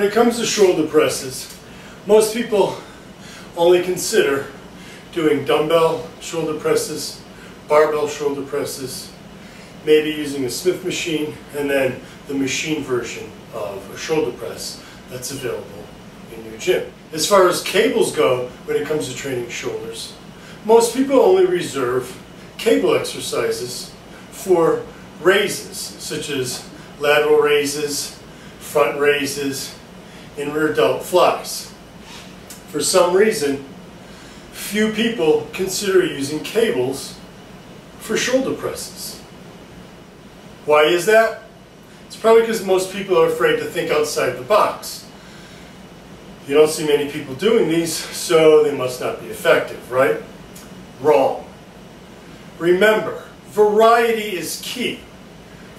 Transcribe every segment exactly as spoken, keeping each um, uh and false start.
When it comes to shoulder presses, most people only consider doing dumbbell shoulder presses, barbell shoulder presses, maybe using a Smith machine, and then the machine version of a shoulder press that's available in your gym. As far as cables go, when it comes to training shoulders, most people only reserve cable exercises for raises, such as lateral raises, front raises, and rear delt flies. For some reason, few people consider using cables for shoulder presses. Why is that? It's probably because most people are afraid to think outside the box. You don't see many people doing these, so they must not be effective, right? Wrong. Remember, variety is key.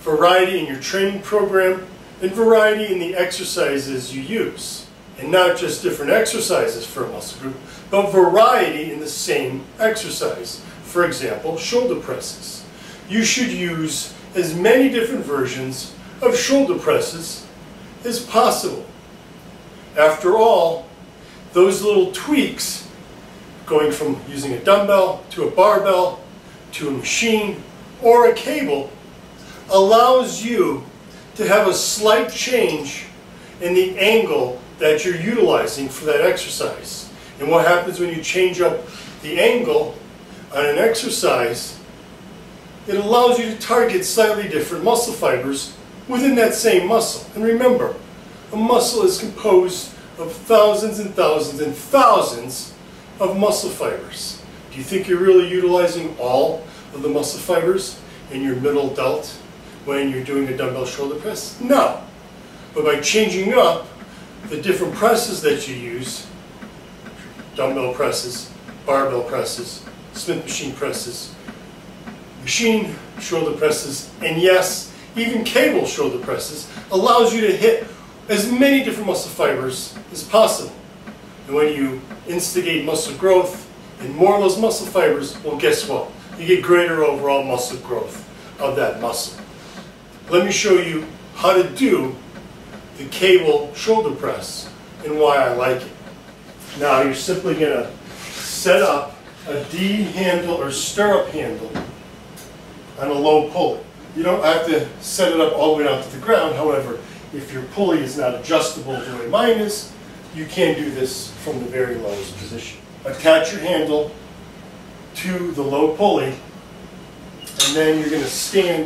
Variety in your training program, and variety in the exercises you use. And not just different exercises for a muscle group, but variety in the same exercise. For example, shoulder presses. You should use as many different versions of shoulder presses as possible. After all, those little tweaks, going from using a dumbbell to a barbell to a machine or a cable, allows you to have a slight change in the angle that you're utilizing for that exercise. And what happens when you change up the angle on an exercise, it allows you to target slightly different muscle fibers within that same muscle. And remember, a muscle is composed of thousands and thousands and thousands of muscle fibers. Do you think you're really utilizing all of the muscle fibers in your middle delt when you're doing a dumbbell shoulder press? No. But by changing up the different presses that you use, dumbbell presses, barbell presses, Smith machine presses, machine shoulder presses, and yes, even cable shoulder presses, allows you to hit as many different muscle fibers as possible. And when you instigate muscle growth and more of those muscle fibers, well, guess what? You get greater overall muscle growth of that muscle. Let me show you how to do the cable shoulder press and why I like it. Now, you're simply going to set up a D handle or stirrup handle on a low pulley. You don't have to set it up all the way down to the ground. However, if your pulley is not adjustable the way mine is, you can do this from the very lowest position. Attach your handle to the low pulley, and then you're going to stand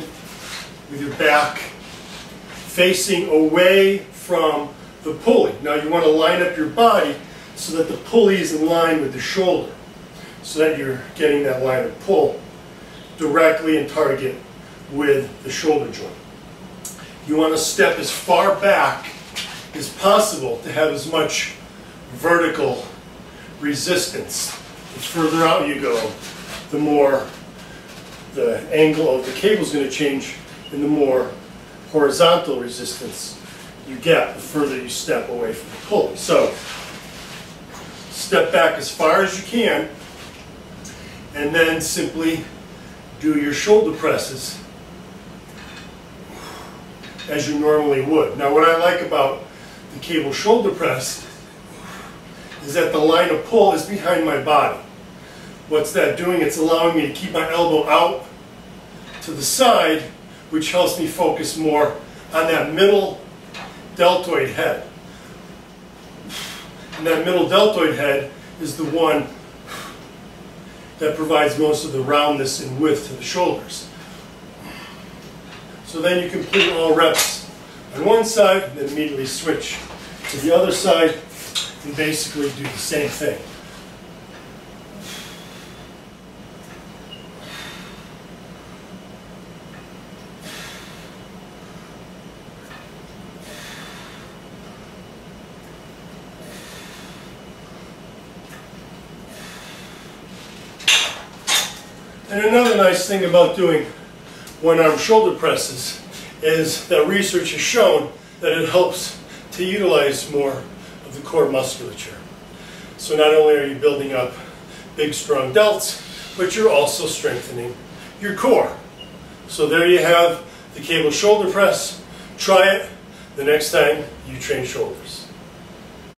with your back facing away from the pulley. Now you want to line up your body so that the pulley is in line with the shoulder, so that you're getting that line of pull directly in target with the shoulder joint. You want to step as far back as possible to have as much vertical resistance. The further out you go, the more the angle of the cable is going to change and the more horizontal resistance you get the further you step away from the pulley. So step back as far as you can and then simply do your shoulder presses as you normally would. Now, what I like about the cable shoulder press is that the line of pull is behind my body. What's that doing? It's allowing me to keep my elbow out to the side, which helps me focus more on that middle deltoid head. And that middle deltoid head is the one that provides most of the roundness and width to the shoulders. So then you complete all reps on one side, and then immediately switch to the other side, and basically do the same thing. And another nice thing about doing one-arm shoulder presses is that research has shown that it helps to utilize more of the core musculature. So not only are you building up big, strong delts, but you're also strengthening your core. So there you have the cable shoulder press. Try it the next time you train shoulders.